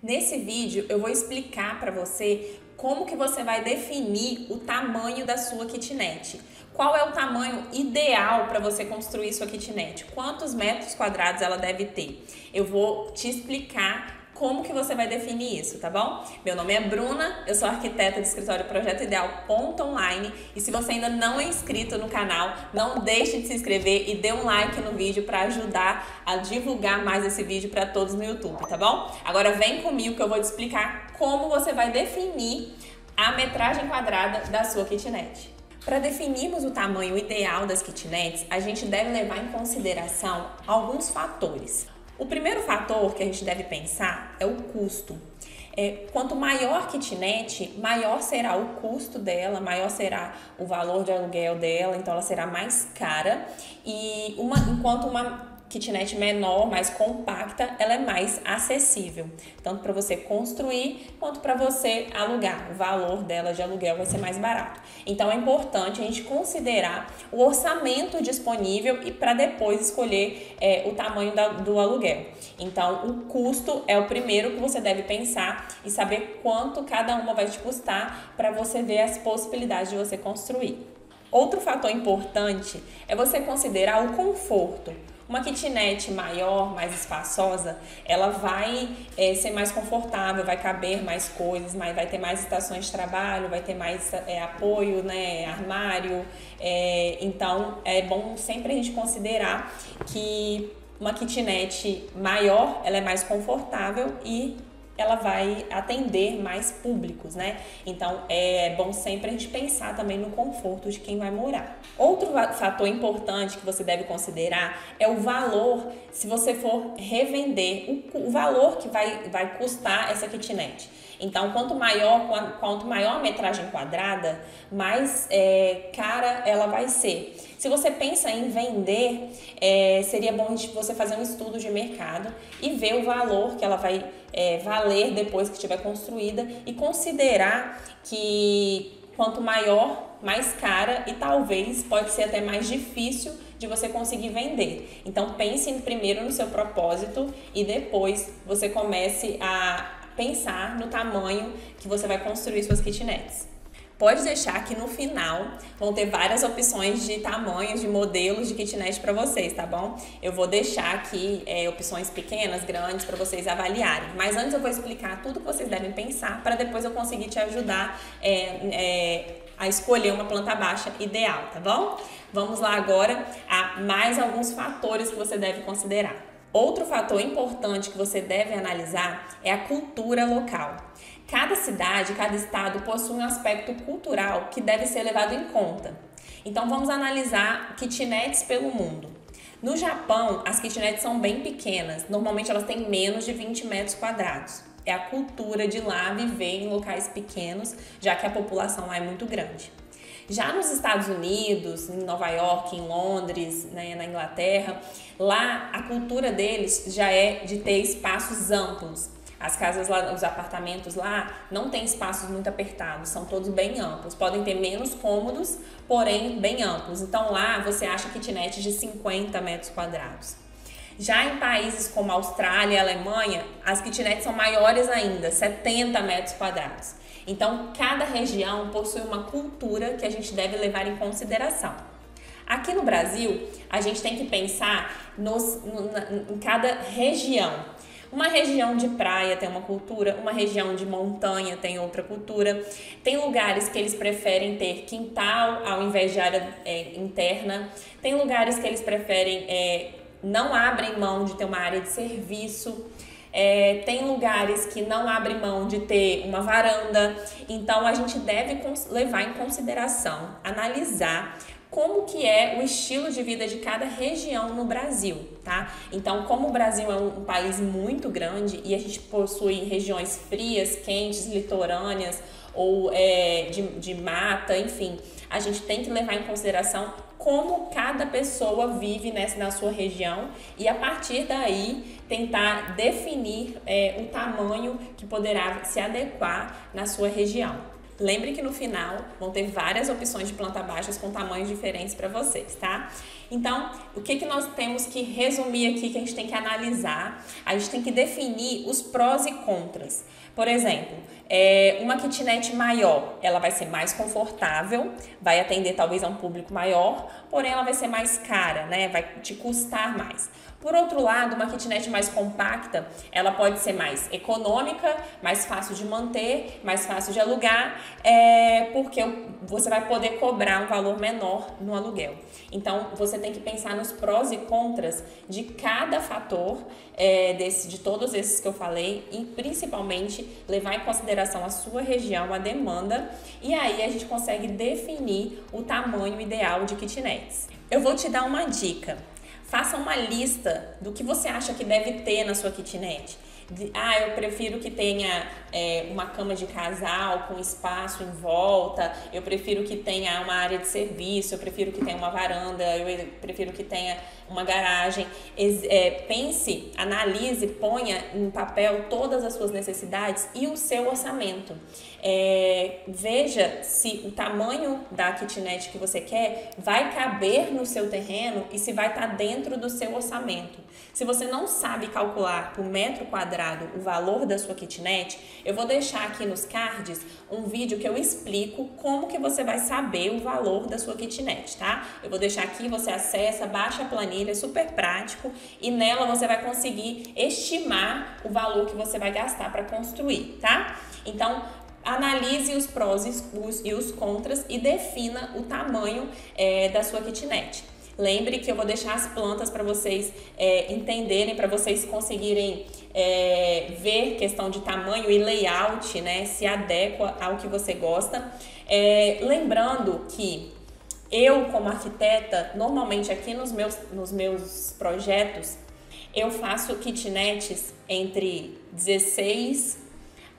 Nesse vídeo eu vou explicar para você como que você vai definir o tamanho da sua kitnet. Qual é o tamanho ideal para você construir sua kitnet? Quantos metros quadrados ela deve ter? Eu vou te explicar como que você vai definir isso, tá bom? Meu nome é Bruna, eu sou arquiteta de escritório Projeto Ideal.online e se você ainda não é inscrito no canal, não deixe de se inscrever e dê um like no vídeo para ajudar a divulgar mais esse vídeo para todos no YouTube, tá bom? Agora vem comigo que eu vou te explicar como você vai definir a metragem quadrada da sua kitnet. Para definirmos o tamanho ideal das kitnets, a gente deve levar em consideração alguns fatores. O primeiro fator que a gente deve pensar é o custo. Quanto maior a kitnet, maior será o custo dela, maior será o valor de aluguel dela, então ela será mais cara. E enquanto uma kitnet menor, mais compacta, ela é mais acessível, tanto para você construir quanto para você alugar. O valor dela de aluguel vai ser mais barato. Então é importante a gente considerar o orçamento disponível e para depois escolher o tamanho do aluguel. Então o custo é o primeiro que você deve pensar e saber quanto cada uma vai te custar para você ver as possibilidades de você construir. Outro fator importante é você considerar o conforto. Uma kitnet maior, mais espaçosa, ela vai ser mais confortável, vai caber mais coisas, vai ter mais estações de trabalho, vai ter mais apoio, né, armário. Então, é bom sempre a gente considerar que uma kitnet maior, ela é mais confortável e ela vai atender mais públicos, né? Então é bom sempre a gente pensar também no conforto de quem vai morar. Outro fator importante que você deve considerar é o valor, se você for revender, o valor que vai custar essa kitnet. Então quanto maior a metragem quadrada, mais cara ela vai ser. Se você pensa em vender, seria bom você fazer um estudo de mercado e ver o valor que ela vai valer depois que estiver construída e considerar que quanto maior, mais cara e talvez pode ser até mais difícil de você conseguir vender. Então pense primeiro no seu propósito e depois você comece a pensar no tamanho que você vai construir suas kitnets. Pode deixar que no final vão ter várias opções de tamanhos, de modelos de kitnet para vocês, tá bom? Eu vou deixar aqui opções pequenas, grandes, para vocês avaliarem. Mas antes eu vou explicar tudo que vocês devem pensar para depois eu conseguir te ajudar a escolher uma planta baixa ideal, tá bom? Vamos lá agora a mais alguns fatores que você deve considerar. Outro fator importante que você deve analisar é a cultura local. Cada cidade, cada estado possui um aspecto cultural que deve ser levado em conta. Então vamos analisar kitnets pelo mundo. No Japão, as kitnets são bem pequenas, normalmente elas têm menos de 20 metros quadrados. É a cultura de lá viver em locais pequenos, já que a população lá é muito grande. Já nos Estados Unidos, em Nova York, em Londres, né, na Inglaterra, lá a cultura deles já é de ter espaços amplos. As casas lá, os apartamentos lá não tem espaços muito apertados, são todos bem amplos. Podem ter menos cômodos, porém bem amplos. Então lá você acha kitnets de 50 metros quadrados. Já em países como Austrália e Alemanha, as kitnets são maiores ainda, 70 metros quadrados. Então cada região possui uma cultura que a gente deve levar em consideração. Aqui no Brasil, a gente tem que pensar em cada região. Uma região de praia tem uma cultura, uma região de montanha tem outra cultura. Tem lugares que eles preferem ter quintal ao invés de área interna. Tem lugares que eles preferem não abrem mão de ter uma área de serviço. Tem lugares que não abrem mão de ter uma varanda. Então a gente deve levar em consideração, analisar como que é o estilo de vida de cada região no Brasil, tá? Então, como o Brasil é um país muito grande e a gente possui regiões frias, quentes, litorâneas ou de mata, enfim, a gente tem que levar em consideração como cada pessoa vive na sua região e a partir daí tentar definir o tamanho que poderá se adequar na sua região. Lembre que no final vão ter várias opções de planta baixas com tamanhos diferentes para vocês, tá? Então, o que nós temos que resumir aqui, que a gente tem que analisar? A gente tem que definir os prós e contras. Por exemplo, uma kitnet maior, ela vai ser mais confortável, vai atender talvez a um público maior, porém ela vai ser mais cara, né? Vai te custar mais. Por outro lado, uma kitnet mais compacta, ela pode ser mais econômica, mais fácil de manter, mais fácil de alugar, porque você vai poder cobrar um valor menor no aluguel. Então, você tem que pensar nos prós e contras de cada fator, de todos esses que eu falei, e principalmente levar em consideração a sua região, a demanda, e aí a gente consegue definir o tamanho ideal de kitnets. Eu vou te dar uma dica. Faça uma lista do que você acha que deve ter na sua kitnet. Ah, eu prefiro que tenha uma cama de casal com espaço em volta, eu prefiro que tenha uma área de serviço, eu prefiro que tenha uma varanda, eu prefiro que tenha uma garagem. Pense, analise, ponha em papel todas as suas necessidades e o seu orçamento. Veja se o tamanho da kitnet que você quer vai caber no seu terreno e se vai estar dentro do seu orçamento. Se você não sabe calcular por metro quadrado o valor da sua kitnet, eu vou deixar aqui nos cards um vídeo que eu explico como que você vai saber o valor da sua kitnet, tá? Eu vou deixar aqui, você acessa, baixa a planilha, é super prático, e nela você vai conseguir estimar o valor que você vai gastar para construir, tá? Então, analise os prós e os contras e defina o tamanho da sua kitnet. Lembre que eu vou deixar as plantas para vocês entenderem, para vocês conseguirem ver questão de tamanho e layout, né? Se adequa ao que você gosta. Lembrando que eu, como arquiteta, normalmente aqui nos meus projetos, eu faço kitnets entre 16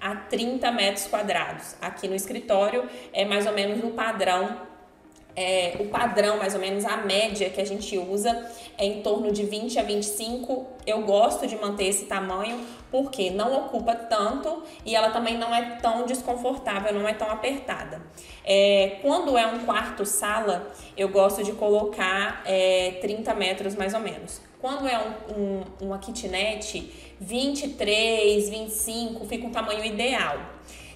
a 30 metros quadrados. Aqui no escritório é mais ou menos no padrão. O padrão, mais ou menos a média que a gente usa é em torno de 20 a 25. Eu gosto de manter esse tamanho porque não ocupa tanto e ela também não é tão desconfortável, não é tão apertada. Quando é um quarto-sala, eu gosto de colocar 30 metros mais ou menos. Quando é uma kitnet, 23, 25, fica um tamanho ideal.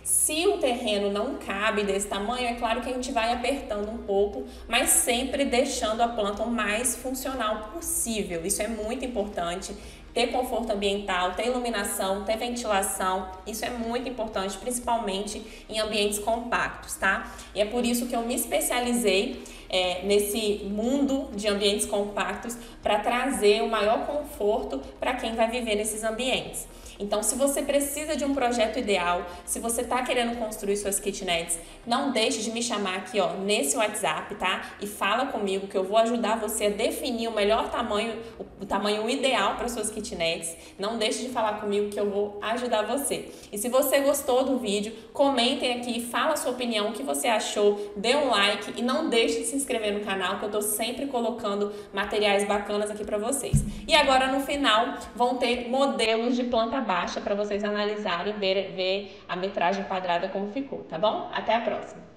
Se o terreno não cabe desse tamanho, é claro que a gente vai apertando um pouco, mas sempre deixando a planta o mais funcional possível. Isso é muito importante. Ter conforto ambiental, ter iluminação, ter ventilação, isso é muito importante, principalmente em ambientes compactos, tá? E é por isso que eu me especializei nesse mundo de ambientes compactos, para trazer o maior conforto para quem vai viver nesses ambientes. Então, se você precisa de um projeto ideal, se você está querendo construir suas kitnets, não deixe de me chamar aqui, ó, nesse WhatsApp, tá? E fala comigo que eu vou ajudar você a definir o melhor tamanho, o tamanho ideal para suas kitnets. Não deixe de falar comigo que eu vou ajudar você. E se você gostou do vídeo, comentem aqui, fala a sua opinião, o que você achou, dê um like e não deixe de se inscrever no canal, que eu tô sempre colocando materiais bacanas aqui pra vocês. E agora no final vão ter modelos de planta baixa pra vocês analisarem e ver a metragem quadrada como ficou, tá bom? Até a próxima!